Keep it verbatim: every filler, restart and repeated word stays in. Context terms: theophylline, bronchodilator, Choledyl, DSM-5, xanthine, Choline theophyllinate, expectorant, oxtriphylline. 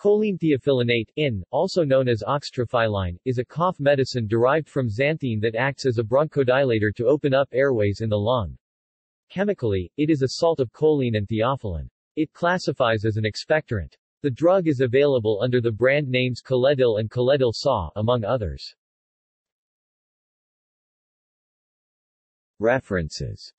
Choline theophyllinate, in, also known as oxtriphylline, is a cough medicine derived from xanthine that acts as a bronchodilator to open up airways in the lung. Chemically, it is a salt of choline and theophylline. It classifies as an expectorant. The drug is available under the brand names Choledyl and Choledyl Saw, among others. References